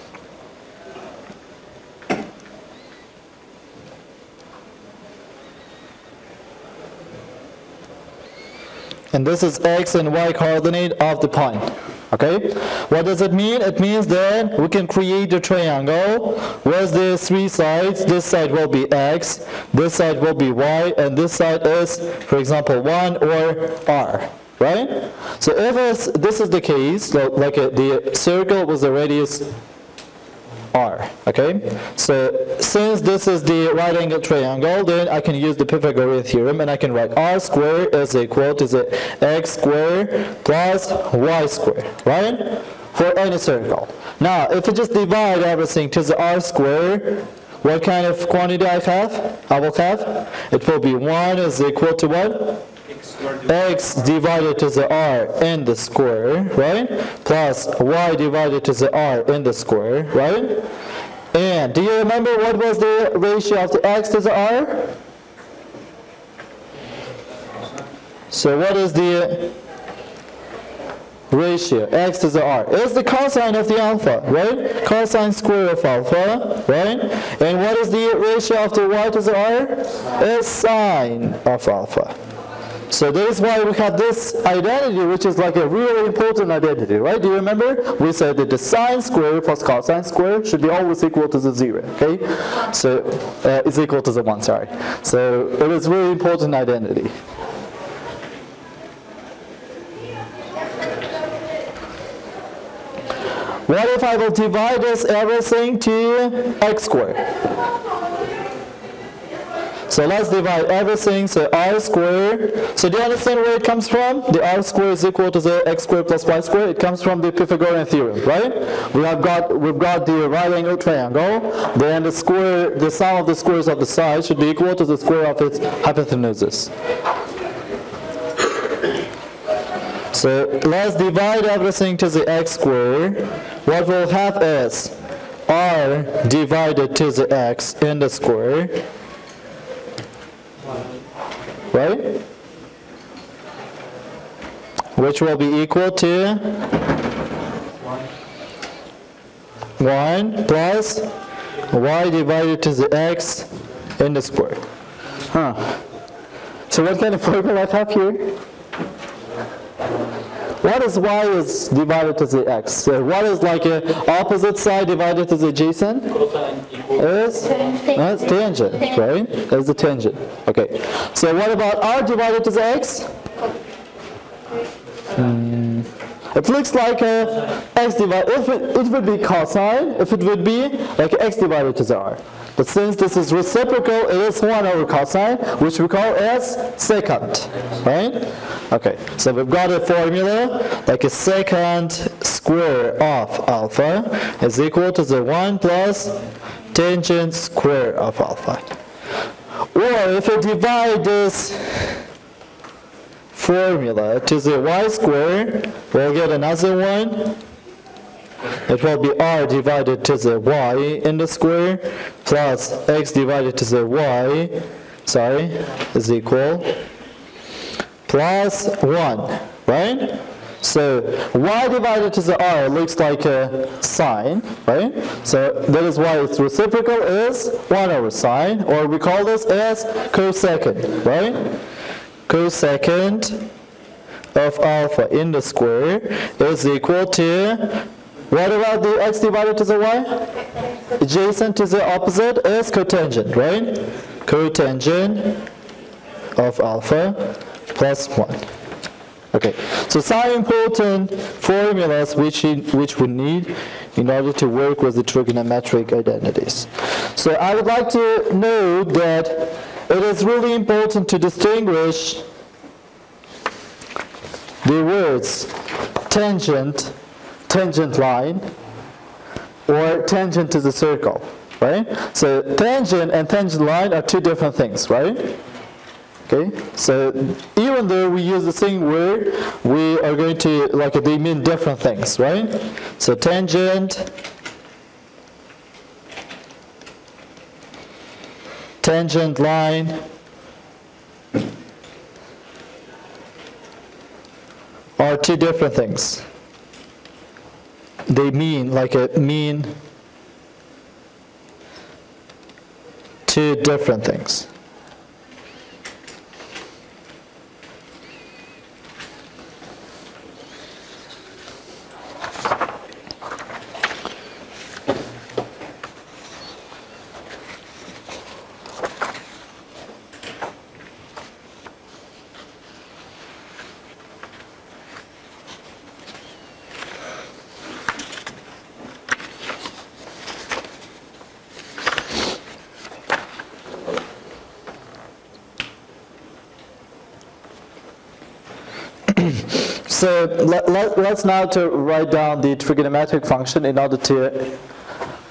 And this is x and y coordinate of the point. Okay? What does it mean? It means that we can create a triangle with the three sides. This side will be x, this side will be y, and this side is, for example, 1 or r. Right? So if this is the case, like the circle with the radius r. Okay? So since this is the right angle triangle, then I can use the Pythagorean theorem and I can write r squared is equal to the x squared plus y squared, right? For any circle. Now, if you just divide everything to the r squared, what kind of quantity I will have? It will be 1 is equal to what? X divided to the r in the square, right? Plus y divided to the r in the square, right? And do you remember what was the ratio of the x to the r? So what is the ratio x to the r? It's the cosine of the alpha, right? Cosine square of alpha, right? And what is the ratio of the y to the r? It's sine of alpha. So that is why we have this identity, which is like a really important identity, right? Do you remember? We said that the sine squared plus cosine squared should be always equal to the 0, okay? So it's equal to the 1, sorry. So it is really important identity. What if I will divide this everything to x squared? So let's divide everything, so r squared. So do you understand where it comes from? The r squared is equal to the x squared plus y squared. It comes from the Pythagorean theorem, right? We've got the right angle triangle. Then the square, the sum of the squares of the sides should be equal to the square of its hypothenuses. So let's divide everything to the x squared. What we'll have is r divided to the x in the square, right? Which will be equal to 1 plus y divided to the x in the square. Huh. So what kind of formula I have here? What is y is divided to the x? So what is like a opposite side divided to the adjacent? Is tangent, right? Is the tangent. Okay. So what about r divided to the x? It looks like a x divided. If it would be cosine, if it would be like x divided to the r. But since this is reciprocal, it is 1 over cosine, which we call as secant, right? Okay, so we've got a formula like a secant square of alpha is equal to the 1 plus tangent square of alpha. Or if you divide this formula to the y square, we'll get another one. It will be r divided to the y in the square plus x divided to the y, is equal plus 1, right? So y divided to the r looks like a sine, right? So that is why its reciprocal is 1 over sine, or we call this as cosecant, right? Cosecant of alpha in the square is equal to, what about the x divided to the y? Adjacent to the opposite is cotangent, right? Cotangent of alpha plus 1. Okay, so some important formulas which we need in order to work with the trigonometric identities. So I would like to note that it is really important to distinguish the words tangent line, or tangent to the circle, right? So tangent and tangent line are two different things, right? Okay, so even though we use the same word, we are going to, like, they mean different things, right? So tangent line are two different things. They mean, like, it mean two different things. So let's now to write down the trigonometric function in order to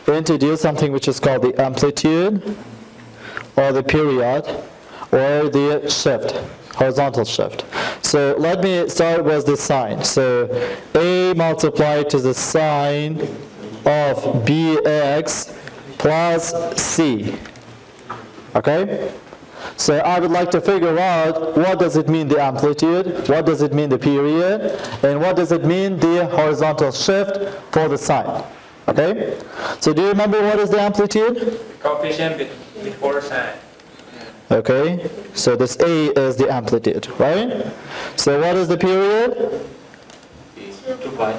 introduce something which is called the amplitude, or the period, or the shift, horizontal shift. So let me start with the sine. So a multiplied to the sine of bx plus c. Okay? So I would like to figure out what does it mean the amplitude, what does it mean the period, and what does it mean the horizontal shift for the sine. Okay? So do you remember what is the amplitude? Coefficient before sine. Okay. So this A is the amplitude, right? So what is the period? 2 pi.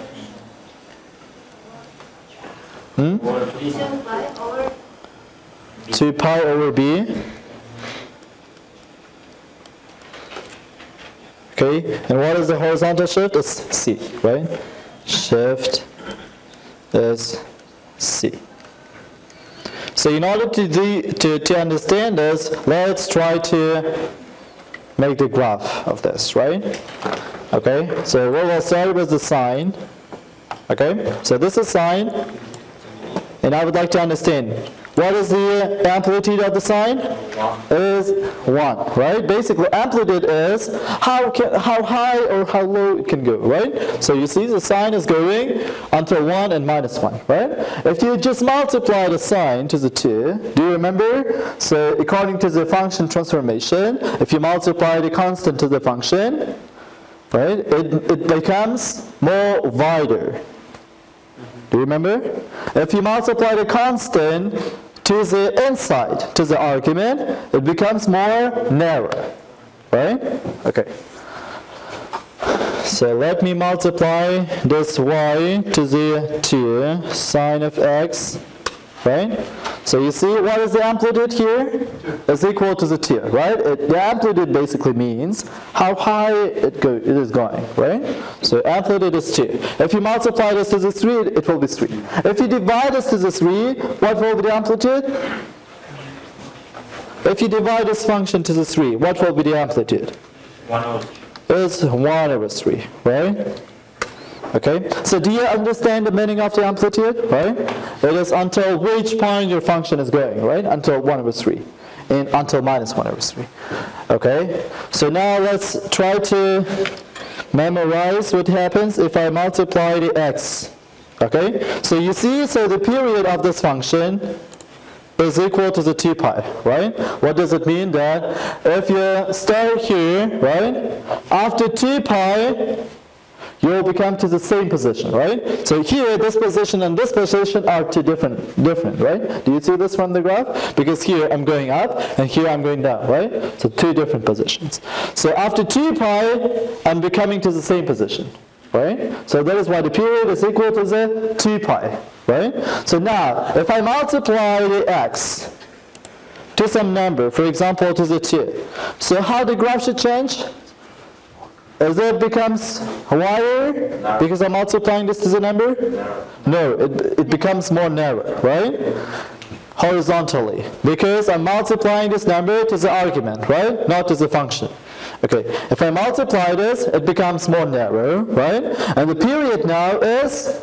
Hmm? 2 pi over B. Okay, and what is the horizontal shift? It's C, right? Shift is C. So in order to understand this, let's try to make the graph of this, right? Okay, so we will start with the sine. Okay, so this is sine, and I would like to understand What is the amplitude of the sine? Is 1, right? Basically, amplitude is how high or how low it can go, right? So you see the sine is going until 1 and minus 1, right? If you just multiply the sine to the 2, do you remember? So according to the function transformation, if you multiply the constant to the function, right, it becomes more wider. Do you remember? If you multiply the constant to the inside, to the argument, it becomes more narrow, right? Okay. So let me multiply this y to the 2 sine of x, right? So you see what is the amplitude here? It's equal to the 2, right? The amplitude basically means how high it is going, right? So amplitude is 2. If you multiply this to the 3, it will be 3. If you divide this to the 3, what will be the amplitude? If you divide this function to the 3, what will be the amplitude? 1 over 3. It's 1 over 3, right? Okay, so do you understand the meaning of the amplitude, right? It is until which point your function is going, right? Until 1 over 3, and until minus 1 over 3. Okay, so now let's try to memorize what happens if I multiply the x. Okay, so you see, so the period of this function is equal to the 2 pi, right? What does it mean that if you start here, right, after 2 pi, you will become to the same position, right? So here, this position and this position are two different, right? Do you see this from the graph? Because here I'm going up, and here I'm going down, right? So two different positions. So after 2 pi, I'm becoming to the same position, right? So that is why the period is equal to the 2 pi, right? So now, if I multiply the x to some number, for example, to the 2, so how the graph should change? As it becomes wider, narrow. Because I'm multiplying this to the number? Narrow. No, it becomes more narrow, right? Horizontally, because I'm multiplying this number to the argument, right? Not to the function. Okay, if I multiply this, it becomes more narrow, right? And the period now is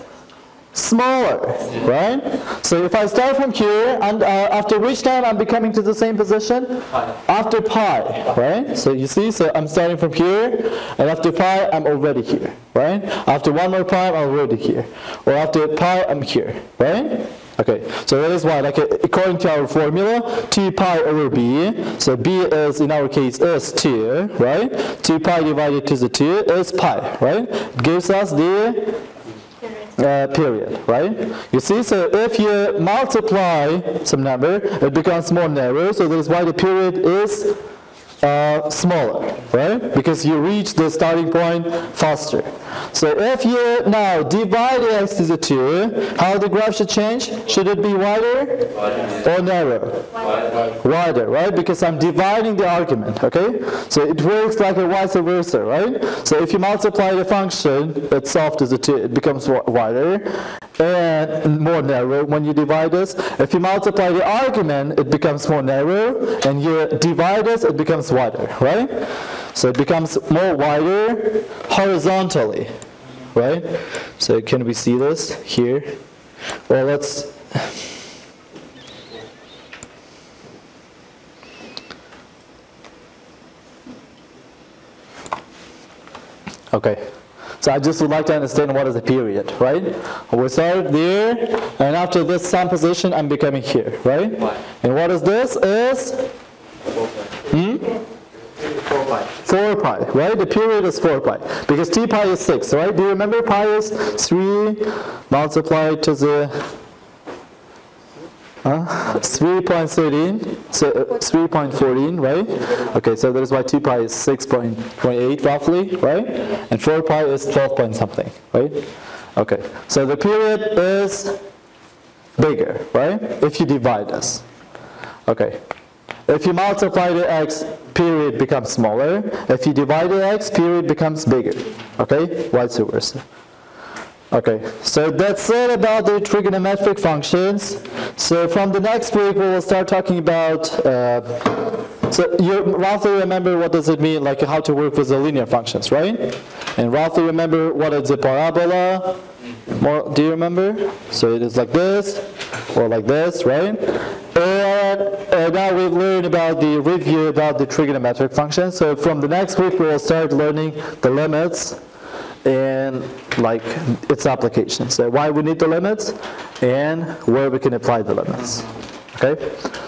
smaller, right? So if I start from here, and after which time I'm becoming to the same position? Pi. After pi, right? So you see, so I'm starting from here, and after pi, I'm already here, right? After one more pi, I'm already here. Or after pi, I'm here, right? Okay, so that is why, like according to our formula, 2 pi over b, so b is, in our case, is 2, right? 2 pi divided to the 2 is pi, right? It gives us the period, right? You see, so if you multiply some number, it becomes more narrow, so that is why the period is smaller, right? Because you reach the starting point faster. So if you now divide x to the 2, how the graph should change? Should it be wider or narrow? Wider, right? Because I'm dividing the argument, okay? So it works like a vice versa, right? So if you multiply the function itself to the 2, it becomes wider and more narrow when you divide this. If you multiply the argument, it becomes more narrow, and you divide this, it becomes wider, right? So it becomes more wider horizontally, right? So can we see this here? Well, let's... Okay. So I just would like to understand what is a period, right? We start there, and after this some position, I'm becoming here, right? And what is this? Is... 4 pi, right? The period is 4 pi, because t pi is 6, right? Do you remember pi is 3 multiplied to the 3.13, so 3.14, right? Okay, so that is why t pi is 6.28 roughly, right? And 4 pi is 12 point something, right? Okay, so the period is bigger, right? If you divide this. Okay. If you multiply the x, period becomes smaller. If you divide the x, period becomes bigger. Okay, vice versa. Okay, so that's it about the trigonometric functions. So from the next week, we will start talking about. So you roughly remember what does it mean, like how to work with the linear functions, right? And roughly remember what is a parabola. More, do you remember? So it is like this, or like this, right? And now we've learned about the review about the trigonometric function. So from the next week, we will start learning the limits and like its applications. So why we need the limits and where we can apply the limits, okay?